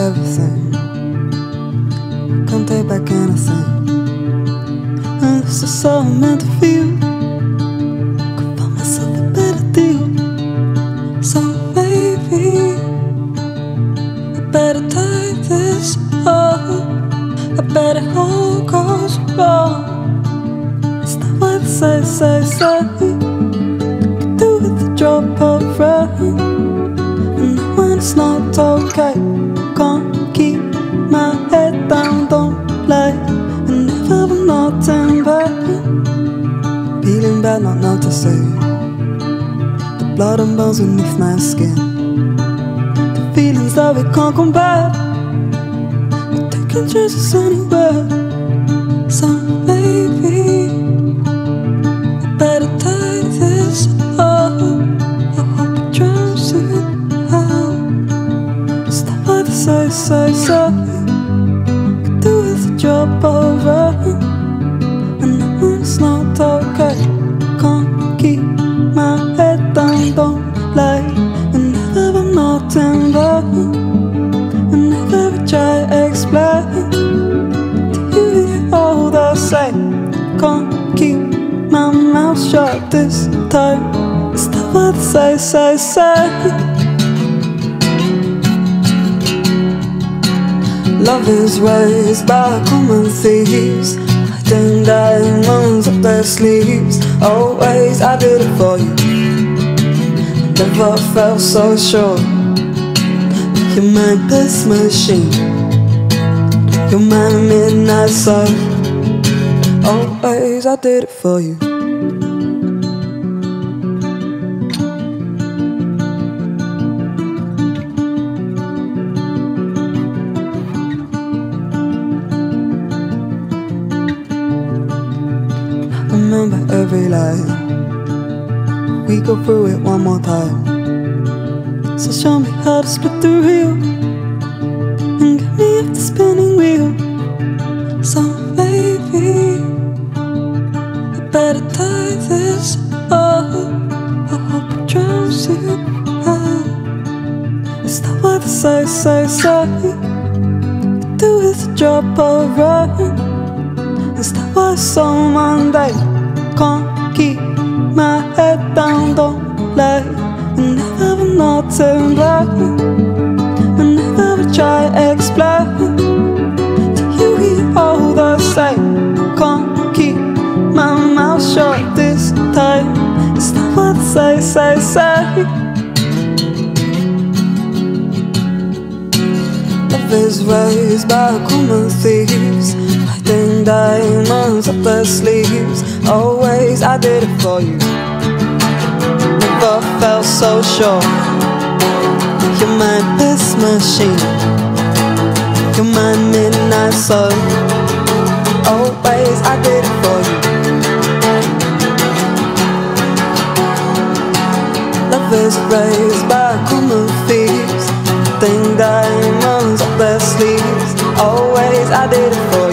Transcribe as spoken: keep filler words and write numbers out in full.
Everything, can't take back anything, and this is all I'm meant to feel. Could find myself a better deal, so maybe I better take this off. I bet it all goes wrong. It's not what they say, say, say. Could do with the drop of rain, and when it's not okay, can't keep my head down, don't lie. And if I will not turn back, feeling bad, not noticing the blood and bones beneath my skin, the feelings that we can't combat. We're taking chances anywhere, so maybe I better take this off. I hope it drowns you. Say, say, say. Could do with a drop of rain, and I know it's not okay. Can't keep my head down, don't lie. And if I'm not in love, and if I try to explain to you all that I say, can't keep my mouth shut this time. It's not what I say, say, say. Love is raised by common thieves, hiding diamonds up their sleeves. Always I did it for you, I never felt so sure. You made this machine, you made a midnight sun. Always I did it for you. Remember every lie, we go through it one more time. So show me how to split the reel, and get me off the spinning wheel. So maybe I better tie this up. I hope it drowns you out. It's not what they say, say, say. Could do with a drop of rain, it's not what someone did. Can't keep my head down, don't lie. And if I will not turn back, and if I will try to explain to you here all the same, can't keep my mouth shut this time. It's not what I say, say, say. Love is raised by common thieves, hiding diamonds up their sleeves. Always I did it for you, never felt so sure. You made this machine, you made midnight sun. Always I did it for you. Love is raised by common thieves, hiding diamonds up their sleeves. Always I did it for you.